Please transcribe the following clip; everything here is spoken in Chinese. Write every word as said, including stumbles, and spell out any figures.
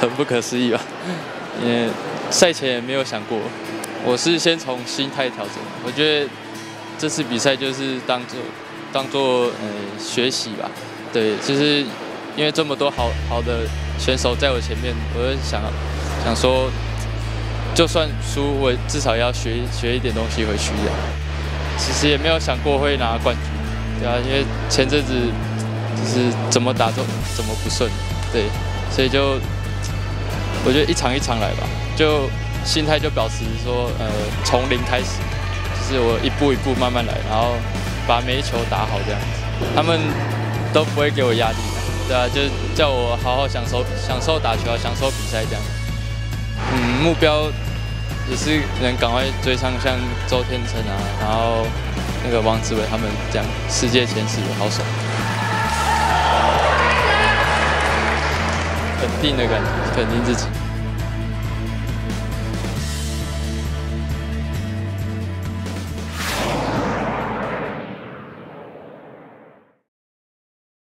很不可思议吧？因为赛前也没有想过，我是先从心态调整。我觉得这次比赛就是当做当做呃学习吧，对，就是因为这么多好好的选手在我前面，我就想想说，就算输，我至少要学学一点东西回去的。其实也没有想过会拿冠军，对啊，因为前阵子就是怎么打都怎么不顺，对，所以就我觉得一场一场来吧，就心态就保持说，呃，从零开始，就是我一步一步慢慢来，然后把每一球打好这样子。他们都不会给我压力的，对啊，就叫我好好享受享受打球啊，享受比赛这样。嗯，目标也是能赶快追上像周天成啊，然后那个王子伟他们这样世界前十，好爽，肯定的感觉，肯定自己。